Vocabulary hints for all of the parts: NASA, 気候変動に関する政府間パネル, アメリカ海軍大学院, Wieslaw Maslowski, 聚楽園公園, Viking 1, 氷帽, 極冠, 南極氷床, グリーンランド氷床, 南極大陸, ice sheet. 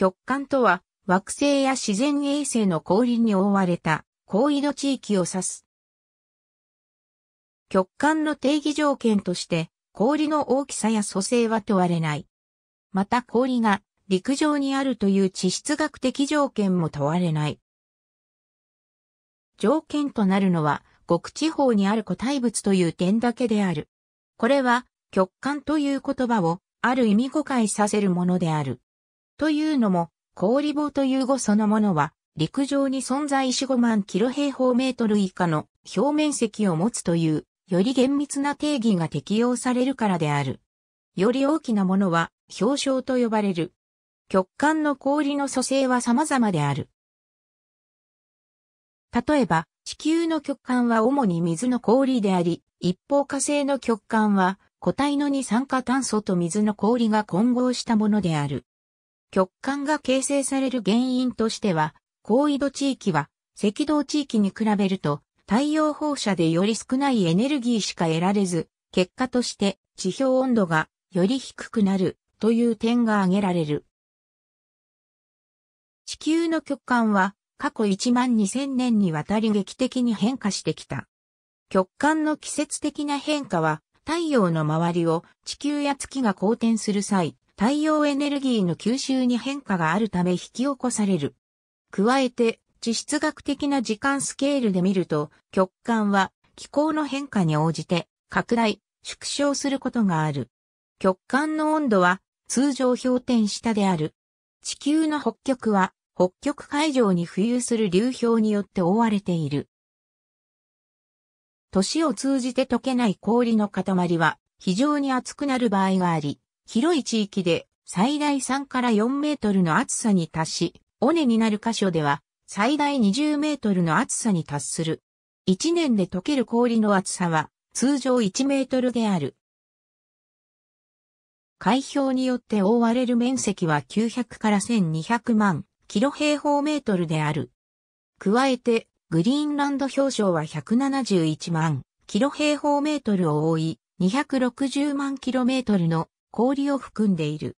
極環とは惑星や自然衛星の氷に覆われた高緯度地域を指す。極環の定義条件として氷の大きさや組成は問われない。また氷が陸上にあるという地質学的条件も問われない。条件となるのは極地方にある固体物という点だけである。これは極環という言葉をある意味誤解させるものである。というのも、氷棒という語そのものは、陸上に存在し5万km平方メートル以下の表面積を持つという、より厳密な定義が適用されるからである。より大きなものは、氷床と呼ばれる。極環の氷の組成は様々である。例えば、地球の極環は主に水の氷であり、一方火星の極環は、固体の二酸化炭素と水の氷が混合したものである。極環が形成される原因としては、高緯度地域は赤道地域に比べると太陽放射でより少ないエネルギーしか得られず、結果として地表温度がより低くなるという点が挙げられる。地球の極環は過去12000年にわたり劇的に変化してきた。極環の季節的な変化は、太陽の周りを地球や月が公転する際、太陽エネルギーの吸収に変化があるため引き起こされる。加えて、地質学的な時間スケールで見ると、極環は気候の変化に応じて拡大、縮小することがある。極環の温度は通常氷点下である。地球の北極は北極海上に浮遊する流氷によって覆われている。年を通じて溶けない氷の塊は非常に熱くなる場合があり、広い地域で最大3から4メートルの厚さに達し、尾根になる箇所では最大20メートルの厚さに達する。1年で溶ける氷の厚さは通常1メートルである。海氷によって覆われる面積は900から1200万km平方メートルである。加えて、グリーンランド氷床は171万km平方メートルを覆い、260万kmの氷を含んでいる。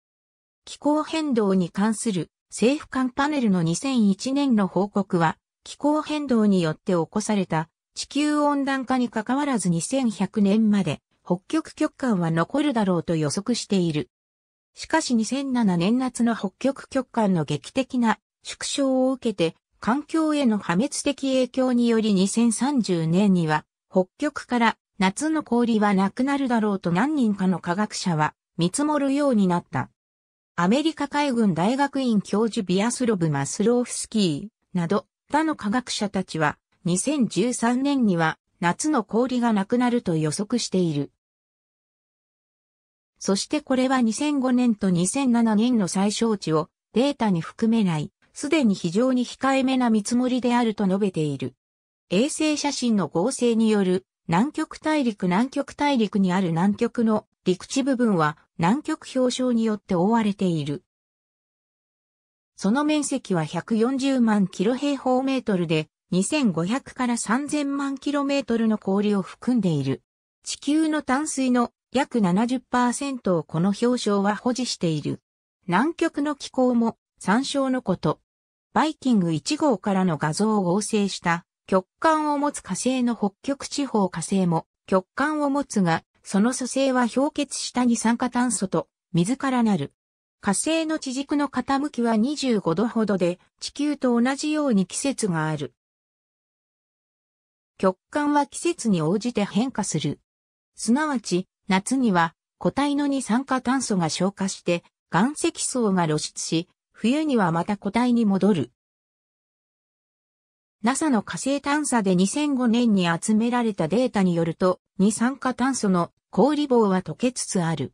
気候変動に関する政府間パネルの2001年の報告は、気候変動によって起こされた地球温暖化に関わらず2100年まで北極極環は残るだろうと予測している。しかし2007年夏の北極極環の劇的な縮小を受けて、環境への破滅的影響により2030年には北極から夏の氷はなくなるだろうと何人かの科学者は見積もるようになった。アメリカ海軍大学院教授Wieslaw Maslowskiなど他の科学者たちは2013年には夏の氷がなくなると予測している。そしてこれは2005年と2007年の最小値をデータに含めない。すでに非常に控えめな見積もりであると述べている。衛星写真の合成による南極大陸にある南極の陸地部分は南極氷床によって覆われている。その面積は140万km平方メートルで2500から3000万kmの氷を含んでいる。地球の淡水の約 70% をこの氷床は保持している。南極の気候も参照のこと。バイキング1号からの画像を合成した極環を持つ火星の北極地方火星も極環を持つが、その組成は氷結した二酸化炭素と水からなる。火星の地軸の傾きは25度ほどで、地球と同じように季節がある。極環は季節に応じて変化する。すなわち、夏には固体の二酸化炭素が昇華して岩石層が露出し、冬にはまた固体に戻る。NASA の火星探査で2005年に集められたデータによると、二酸化炭素の氷棒は溶けつつある。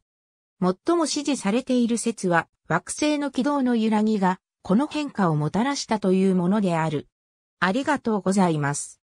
最も支持されている説は、惑星の軌道の揺らぎが、この変化をもたらしたというものである。ありがとうございます。